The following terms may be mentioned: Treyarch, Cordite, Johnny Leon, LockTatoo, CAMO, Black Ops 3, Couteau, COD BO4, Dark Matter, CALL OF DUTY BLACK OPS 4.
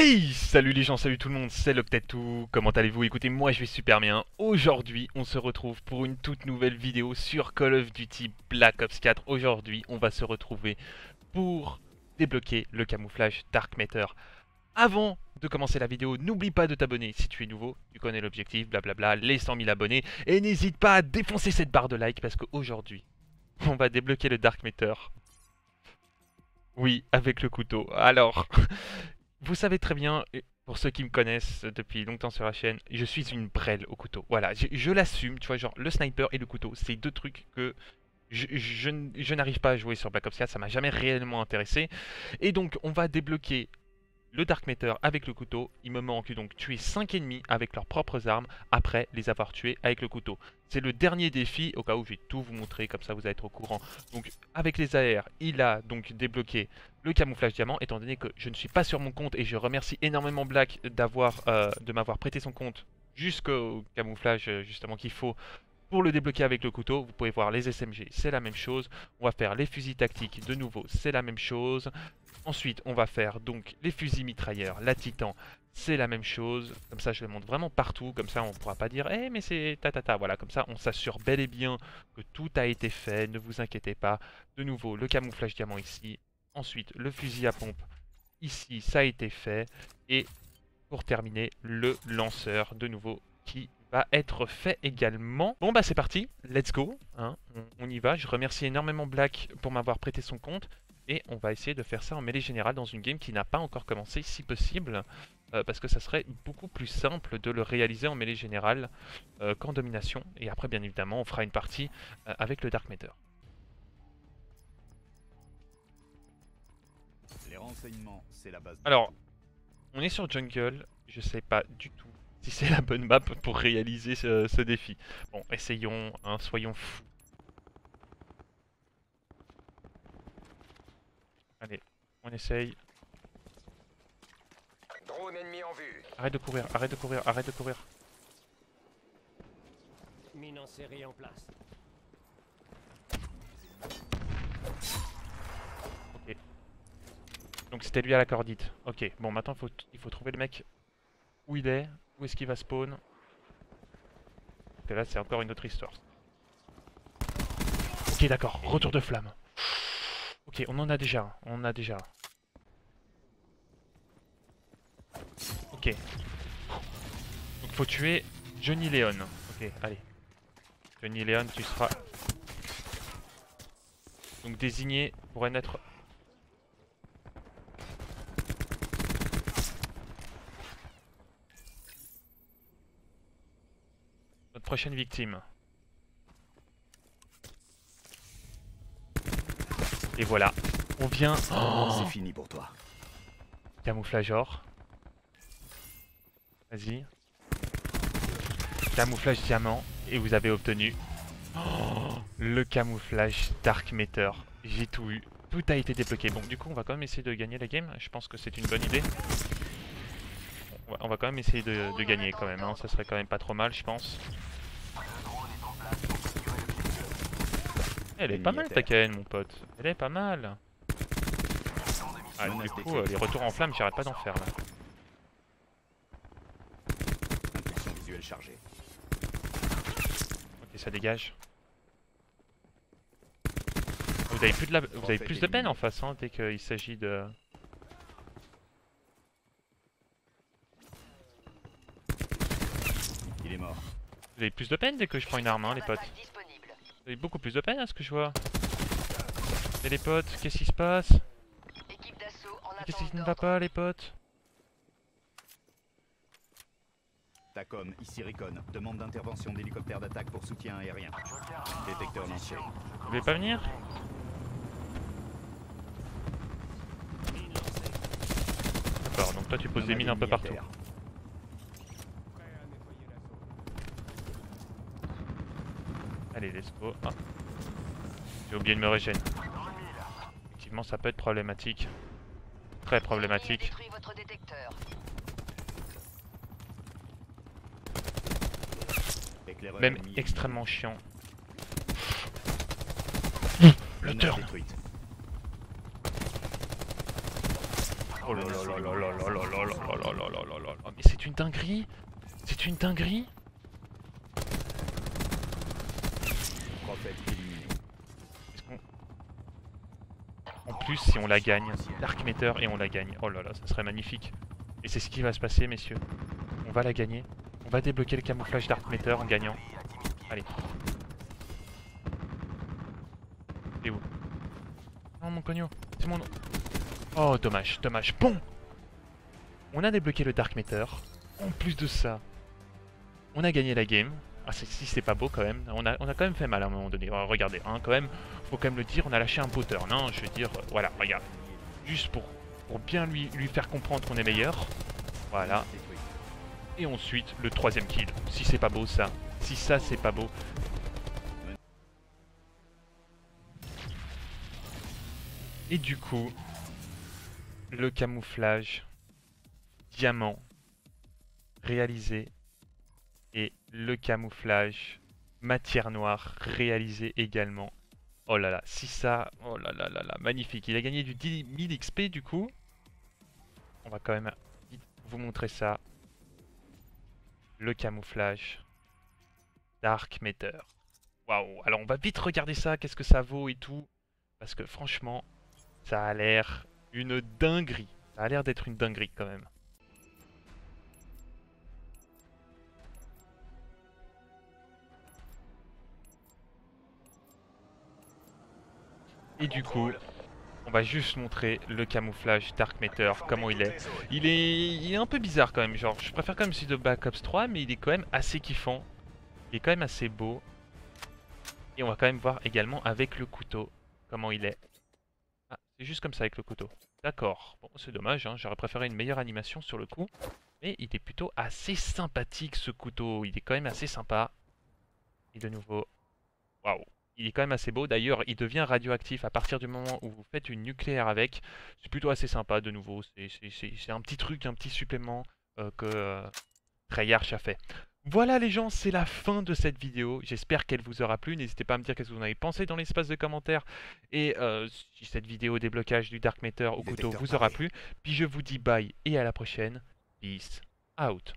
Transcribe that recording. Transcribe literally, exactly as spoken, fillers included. Hey, salut les gens, salut tout le monde, c'est LockTatoo, comment allez-vous? Écoutez, moi je vais super bien. Aujourd'hui, on se retrouve pour une toute nouvelle vidéo sur Call of Duty Black Ops quatre. Aujourd'hui, on va se retrouver pour débloquer le camouflage Dark Matter. Avant de commencer la vidéo, n'oublie pas de t'abonner si tu es nouveau, tu connais l'objectif, blablabla, les cent mille abonnés. Et n'hésite pas à défoncer cette barre de like parce qu'aujourd'hui, on va débloquer le Dark Matter. Oui, avec le couteau. Alors... Vous savez très bien, pour ceux qui me connaissent depuis longtemps sur la chaîne, je suis une brêle au couteau. Voilà, je, je l'assume, tu vois, genre le sniper et le couteau, c'est deux trucs que je, je, je n'arrive pas à jouer sur Black Ops quatre, ça m'a jamais réellement intéressé. Et donc, on va débloquer le Dark Matter avec le couteau. Il me manque donc tuer cinq ennemis avec leurs propres armes après les avoir tués avec le couteau. C'est le dernier défi, au cas où je vais tout vous montrer, comme ça vous allez être au courant. Donc avec les A R, il a donc débloqué le camouflage diamant, étant donné que je ne suis pas sur mon compte et je remercie énormément Black d'avoir, euh, de m'avoir prêté son compte jusqu'au camouflage justement qu'il faut pour le débloquer avec le couteau. Vous pouvez voir les S M G, c'est la même chose. On va faire les fusils tactiques de nouveau, c'est la même chose. Ensuite, on va faire donc les fusils mitrailleurs, la Titan, c'est la même chose. Comme ça, je le montre vraiment partout. Comme ça, on ne pourra pas dire « Eh, mais c'est ta ta ta ». Voilà, comme ça, on s'assure bel et bien que tout a été fait. Ne vous inquiétez pas. De nouveau, le camouflage diamant ici. Ensuite, le fusil à pompe ici, ça a été fait. Et pour terminer, le lanceur de nouveau qui va être fait également. Bon, bah c'est parti. Let's go. Hein, on, on y va. Je remercie énormément Black pour m'avoir prêté son compte. Et on va essayer de faire ça en mêlée générale dans une game qui n'a pas encore commencé, si possible. Euh, parce que ça serait beaucoup plus simple de le réaliser en mêlée générale euh, qu'en domination. Et après, bien évidemment, on fera une partie euh, avec le Dark Matter. Les renseignements, c'est la base. Alors, on est sur Jungle. Je sais pas du tout si c'est la bonne map pour réaliser ce, ce défi. Bon, essayons, hein, soyons fous. Allez, on essaye. Drone ennemi en vue. Arrête de courir, arrête de courir, arrête de courir. Mine en série en place. Ok. Donc c'était lui à la cordite. Ok, bon maintenant faut il faut trouver le mec. Où il est, où est-ce qu'il va spawn. Et là c'est encore une autre histoire. Ok d'accord, retour de flamme. Ok, on en a déjà un, on en a déjà un. Ok. Donc faut tuer Johnny Leon. Ok, allez. Johnny Leon, tu seras... Donc désigné pour un être... Notre prochaine victime. Et voilà, on vient... Oh, c'est fini pour toi. Camouflage or. Vas-y. Camouflage diamant. Et vous avez obtenu... Oh, le camouflage Dark Matter. J'ai tout eu. Tout a été débloqué. Bon, du coup, on va quand même essayer de gagner la game. Je pense que c'est une bonne idée. On va, on va quand même essayer de, de gagner quand même. Hein. Ça serait quand même pas trop mal, je pense. Elle est pas mal ta K N mon pote, elle est pas mal. Ah du coup euh, les retours en flamme j'arrête pas d'en faire là. Ok ça dégage. Vous avez plus de, la... Vous avez plus de peine en face hein, dès qu'il s'agit de... Il est mort. Vous avez plus de peine dès que je prends une arme hein les potes. J'ai beaucoup plus de peine à ce que je vois. Et les potes, qu'est-ce qui se passe? Qu'est-ce qui ne va pas les potes? Tacom, ici Recon, demande d'intervention d'hélicoptère d'attaque pour soutien aérien. Détecteur lancé. Vous voulez pas venir? D'accord, donc toi tu poses des mines un peu partout. Allez, let's go. Ah. J'ai oublié de me régénérer. Effectivement, ça peut être problématique. Très problématique. Même extrêmement chiant. Le turn. Oh là là là là là là là là là là là là. Mais c'est une dinguerie. C'est une dinguerie. En plus, si on la gagne, Dark Matter et on la gagne. Oh là là, ça serait magnifique. Et c'est ce qui va se passer, messieurs. On va la gagner. On va débloquer le camouflage Dark Matter en gagnant. Allez. T'es où? Non, mon cognon. C'est mon... Oh, dommage, dommage. Bon, on a débloqué le Dark Matter. En plus de ça, on a gagné la game. Ah, si c'est pas beau quand même. On a, on a quand même fait mal à un moment donné. Regardez, hein, quand même, faut quand même le dire, on a lâché un beau turn. Hein, je veux dire, euh, voilà, regarde. Juste pour, pour bien lui, lui faire comprendre qu'on est meilleur. Voilà. Et ensuite, le troisième kill. Si c'est pas beau, ça. Si ça, c'est pas beau. Et du coup, le camouflage diamant réalisé. Et le camouflage matière noire réalisé également. Oh là là, si ça... Oh là là là là, magnifique. Il a gagné du dix mille X P du coup. On va quand même vous montrer ça. Le camouflage Dark Matter. Waouh, alors on va vite regarder ça, qu'est-ce que ça vaut et tout. Parce que franchement, ça a l'air une dinguerie. Ça a l'air d'être une dinguerie quand même. Et du coup, on va juste montrer le camouflage Dark Matter, comment il est. Il est il est un peu bizarre quand même, genre je préfère quand même celui de Black Ops trois, mais il est quand même assez kiffant. Il est quand même assez beau. Et on va quand même voir également avec le couteau, comment il est. Ah, c'est juste comme ça avec le couteau. D'accord, bon c'est dommage, hein, j'aurais préféré une meilleure animation sur le coup. Mais il est plutôt assez sympathique ce couteau, il est quand même assez sympa. Et de nouveau, waouh. Il est quand même assez beau, d'ailleurs il devient radioactif à partir du moment où vous faites une nucléaire avec. C'est plutôt assez sympa de nouveau, c'est un petit truc, un petit supplément euh, que euh, Treyarch a fait. Voilà les gens, c'est la fin de cette vidéo, j'espère qu'elle vous aura plu. N'hésitez pas à me dire qu'est-ce que vous en avez pensé dans l'espace de commentaires. Et euh, si cette vidéo déblocage du Dark Matter au couteau vous aura plu, puis je vous dis bye et à la prochaine. Peace out.